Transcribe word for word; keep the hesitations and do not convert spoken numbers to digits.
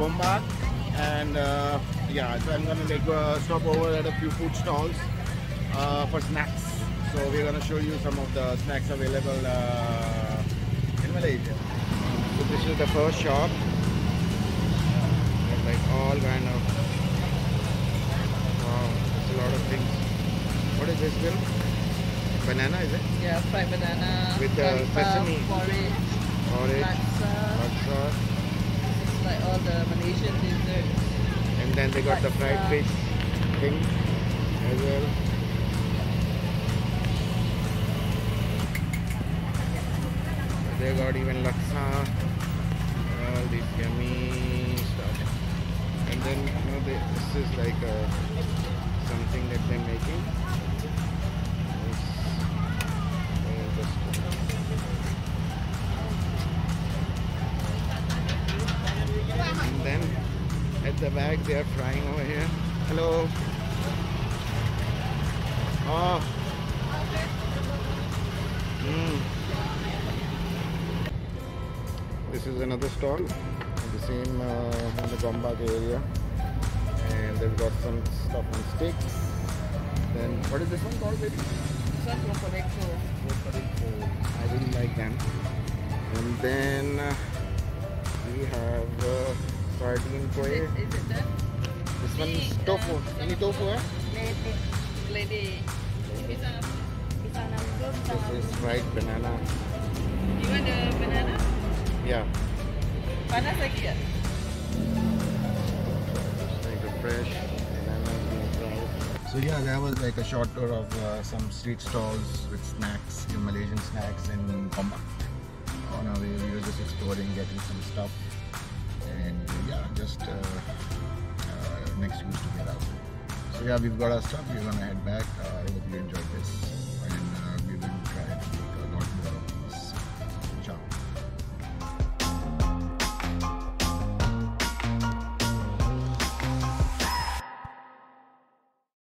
Gombak, and uh, yeah, so I'm gonna like uh, stop over at a few food stalls uh, for snacks. So we're gonna show you some of the snacks available uh, in Malaysia. So this is the first shop. There's like all kind of wow, there's a lot of things. What is this, Bill? Banana, is it? Yeah, fried banana with uh, sesame. Porridge. Porridge. Laksa. Laksa. This is like all the Malaysian desserts. And then they got laksa. The fried fish thing as well. They got even laksa, all this yummy stuff. And then you know, they, this is like a, something that they're making. This, uh, just, and then at the back they are frying over here. Hello. Oh. Mm. This is another stall, the same uh, in the Gombak area, and they've got some stuff on sticks. Then what is this one called, baby? This one's rocoreco. Rocoreco. I really like them. And then uh, we have uh, sardine koi. Is it, is it that? This one is tofu. Uh, Any tofu? Eh? Lady. Lady. This is fried banana. You want the banana? Yeah. Panas lagi ya? Like a fresh banana being fried. So yeah, that was like a short tour of uh, some street stalls with snacks, Malaysian snacks in Gombak. On our way, we were just exploring, getting some stuff, and yeah, just uh, uh, an excuse to get out. So yeah, we've got our stuff. We're gonna head back. Uh, I hope you enjoyed this.